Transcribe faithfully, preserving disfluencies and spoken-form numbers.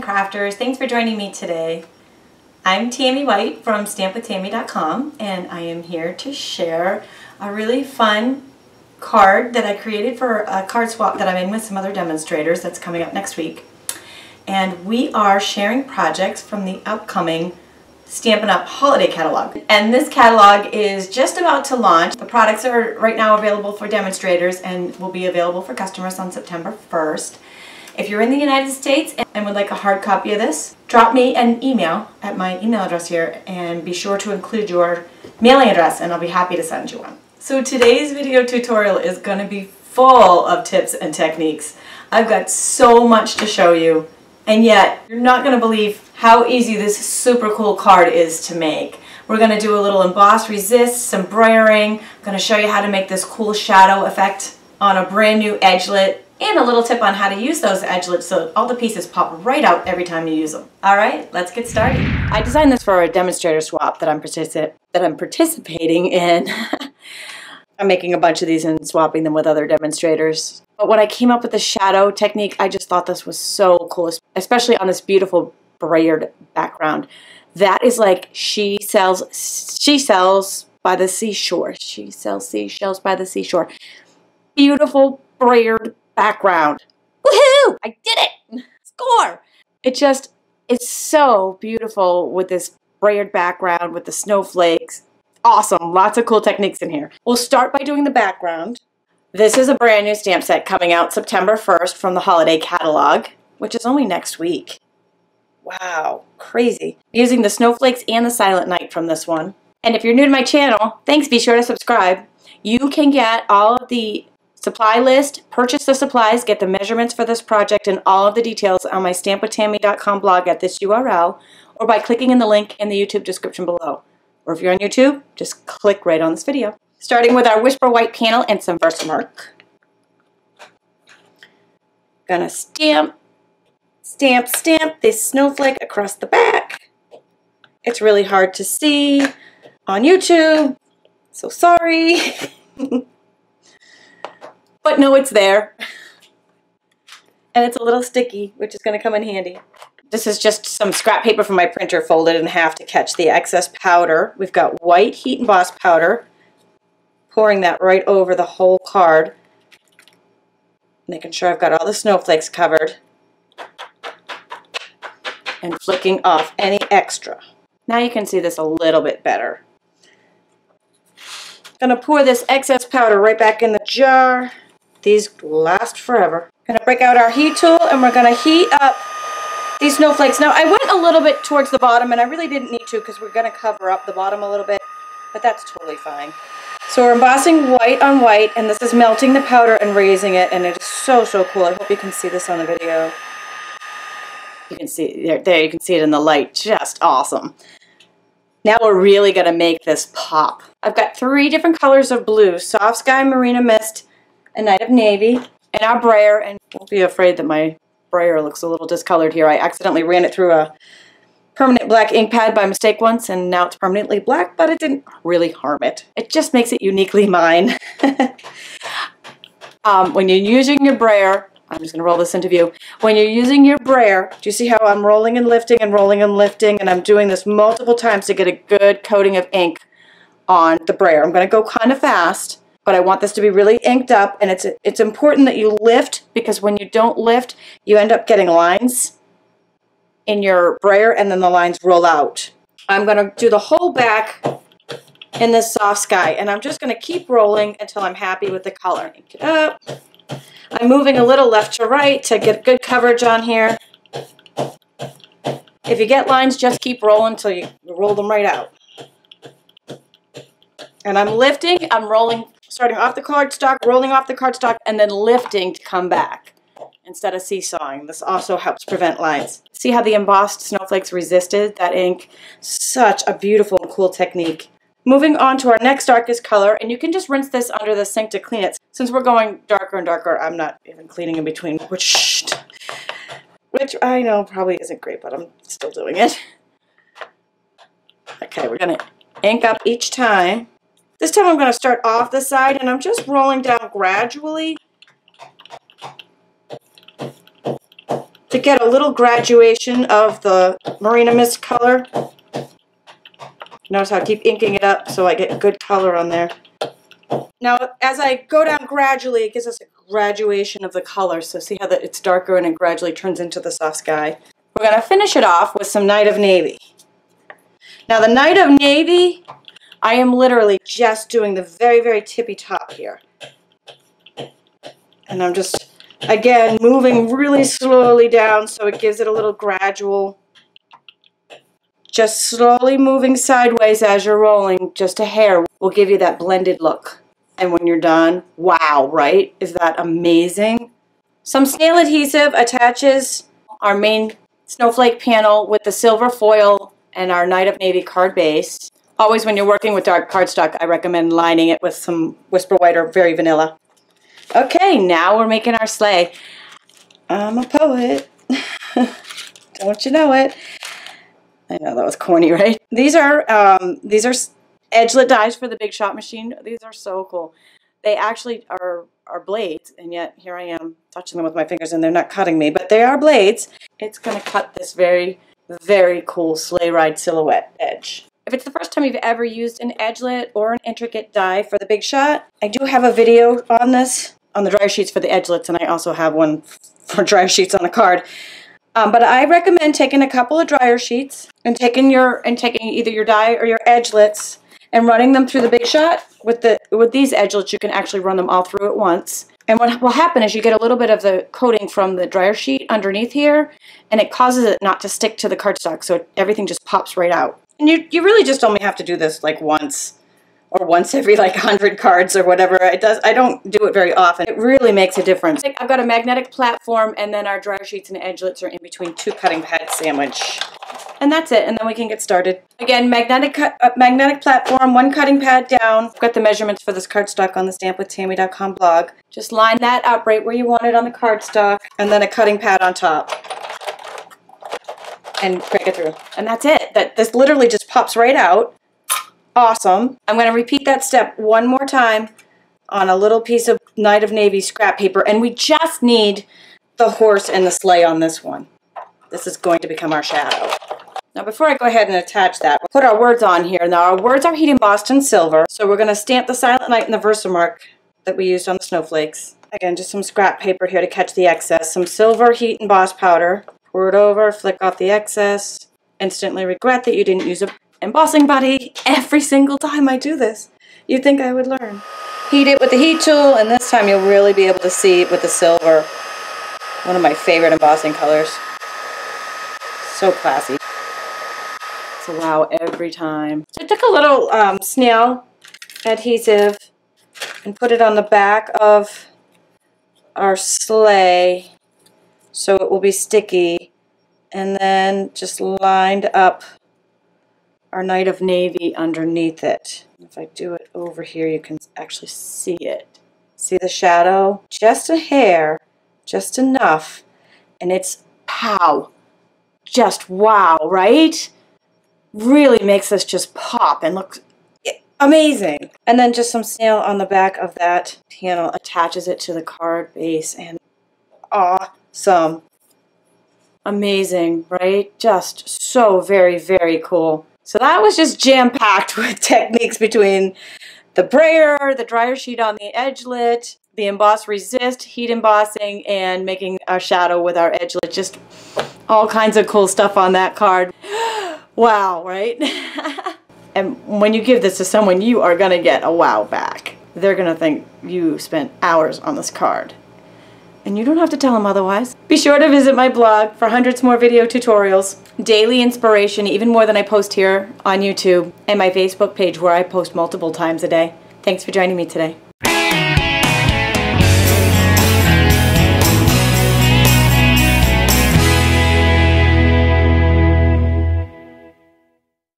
and crafters, thanks for joining me today. I'm Tami White from stamp with tami dot com, and I am here to share a really fun card that I created for a card swap that I'm in with some other demonstrators that's coming up next week. And we are sharing projects from the upcoming Stampin' Up! Holiday Catalog. And this catalog is just about to launch. The products are right now available for demonstrators and will be available for customers on September first. If you're in the United States and would like a hard copy of this, drop me an email at my email address here and be sure to include your mailing address and I'll be happy to send you one. So today's video tutorial is going to be full of tips and techniques. I've got so much to show you, and yet you're not going to believe how easy this super cool card is to make. We're going to do a little emboss resist, some brayering. I'm going to show you how to make this cool shadow effect on a brand new edgelit, and a little tip on how to use those edgelets so all the pieces pop right out every time you use them. All right, let's get started. I designed this for a demonstrator swap that I'm, partici that I'm participating in. I'm making a bunch of these and swapping them with other demonstrators. But when I came up with the shadow technique, I just thought this was so cool, especially on this beautiful brayered background. That is like she sells, she sells by the seashore. She sells seashells by the seashore. Beautiful brayered background. Woohoo! I did it! Score! It just, it's so beautiful with this brayered background with the snowflakes. Awesome! Lots of cool techniques in here. We'll start by doing the background. This is a brand new stamp set coming out September first from the holiday catalog, which is only next week. Wow, crazy. Using the snowflakes and the silent night from this one. And if you're new to my channel, thanks, be sure to subscribe. You can get all of the supply list, purchase the supplies, get the measurements for this project, and all of the details on my stamp with tami dot com blog at this U R L, or by clicking in the link in the YouTube description below. Or if you're on YouTube, just click right on this video. Starting with our Whisper White panel and some Versamark. Gonna stamp, stamp, stamp this snowflake across the back. It's really hard to see on YouTube, so sorry. But no, it's there. And it's a little sticky, which is going to come in handy. This is just some scrap paper from my printer folded in half to catch the excess powder. We've got white heat emboss powder. Pouring that right over the whole card. Making sure I've got all the snowflakes covered. And flicking off any extra. Now you can see this a little bit better. Gonna pour this excess powder right back in the jar. These last forever. Gonna break out our heat tool and we're gonna heat up these snowflakes. Now I went a little bit towards the bottom and I really didn't need to because we're gonna cover up the bottom a little bit, but that's totally fine. So we're embossing white on white and this is melting the powder and raising it, and it is so, so cool. I hope you can see this on the video. You can see there, there you can see it in the light. Just awesome. Now we're really gonna make this pop. I've got three different colors of blue, Soft Sky, Marina Mist, and Night of Navy, and our Brayer. And don't be afraid that my Brayer looks a little discolored here. I accidentally ran it through a permanent black ink pad by mistake once, and now it's permanently black, but it didn't really harm it. It just makes it uniquely mine. um, when you're using your Brayer, I'm just gonna roll this into view. When you're using your Brayer, do you see how I'm rolling and lifting and rolling and lifting, and I'm doing this multiple times to get a good coating of ink on the Brayer. I'm gonna go kind of fast, but I want this to be really inked up, and it's it's important that you lift, because when you don't lift, you end up getting lines in your Brayer and then the lines roll out. I'm gonna do the whole back in this Soft Sky, and I'm just gonna keep rolling until I'm happy with the color. Ink it up. I'm moving a little left to right to get good coverage on here. If you get lines, just keep rolling until you roll them right out. And I'm lifting, I'm rolling, starting off the cardstock, rolling off the cardstock, and then lifting to come back instead of seesawing. This also helps prevent lines. See how the embossed snowflakes resisted that ink? Such a beautiful and cool technique. Moving on to our next darkest color, and you can just rinse this under the sink to clean it. Since we're going darker and darker, I'm not even cleaning in between, which, which I know probably isn't great, but I'm still doing it. Okay, we're gonna ink up each time. This time I'm gonna start off the side, and I'm just rolling down gradually. to get a little graduation of the Marina Mist color. Notice how I keep inking it up so I get good color on there. Now, as I go down gradually, it gives us a graduation of the color. So see how that it's darker and it gradually turns into the Soft Sky. We're going to finish it off with some Night of Navy. Now, the Night of Navy, I am literally just doing the very, very tippy top here. And I'm just, again, moving really slowly down so it gives it a little gradual. Just slowly moving sideways as you're rolling, just a hair will give you that blended look. And when you're done, wow, right? Is that amazing? Some snail adhesive attaches our main snowflake panel with the silver foil and our Night of Navy card base. Always when you're working with dark cardstock, I recommend lining it with some Whisper White or Very Vanilla. Okay, now we're making our sleigh. I'm a poet. Don't you know it? I know that was corny, right? These are um, these are Edgelit dies for the Big Shot machine. These are so cool. They actually are are blades, and yet here I am touching them with my fingers, and they're not cutting me, but they are blades. It's going to cut this very, very cool sleigh ride silhouette edge. If it's the first time you've ever used an Edgelit or an intricate die for the Big Shot, I do have a video on this on the dryer sheets for the Edgelits, and I also have one for dryer sheets on a card. Um, but I recommend taking a couple of dryer sheets and taking your and taking either your die or your Edgelits and running them through the Big Shot. With the with these Edgelits, you can actually run them all through at once. And what will happen is you get a little bit of the coating from the dryer sheet underneath here, and it causes it not to stick to the cardstock, so everything just pops right out. And you you really just only have to do this like once, or once every like one hundred cards or whatever. It does. I don't do it very often. It really makes a difference. I've got a magnetic platform, and then our dryer sheets and Edgelits are in between two cutting pad sandwich. And that's it, and then we can get started. Again, magnetic uh, magnetic platform, one cutting pad down. I've got the measurements for this cardstock on the stamp with tami dot com blog. Just line that up right where you want it on the cardstock, and then a cutting pad on top. And break it through. And that's it. That This literally just pops right out. Awesome. I'm going to repeat that step one more time on a little piece of Night of Navy scrap paper, and we just need the horse and the sleigh on this one. This is going to become our shadow. Now before I go ahead and attach that, we'll put our words on here. Now our words are heat embossed in silver, so we're going to stamp the Silent Night and the Versamark that we used on the snowflakes. Again, just some scrap paper here to catch the excess. Some silver heat embossed powder. Pour it over, flick off the excess. Instantly regret that you didn't use a embossing buddy every single time I do this. You'd think I would learn. Heat it with the heat tool, and this time you'll really be able to see it with the silver. One of my favorite embossing colors. So classy. It's a wow every time. So I took a little um, snail adhesive and put it on the back of our sleigh so it will be sticky, and then just lined up our Night of Navy underneath it. If I do it over here, you can actually see it. See the shadow? Just a hair, just enough, and it's pow. Just wow, right? Really makes this just pop and looks amazing. And then just some snail on the back of that panel attaches it to the card base, and awesome. Amazing, right? Just so very, very cool. So that was just jam-packed with techniques between the brayer, the dryer sheet on the Edgelit, the emboss resist, heat embossing, and making our shadow with our Edgelit. Just all kinds of cool stuff on that card. Wow, right? And when you give this to someone, you are going to get a wow back. They're going to think you spent hours on this card. And you don't have to tell them otherwise. Be sure to visit my blog for hundreds more video tutorials, daily inspiration, even more than I post here on YouTube, and my Facebook page where I post multiple times a day. Thanks for joining me today.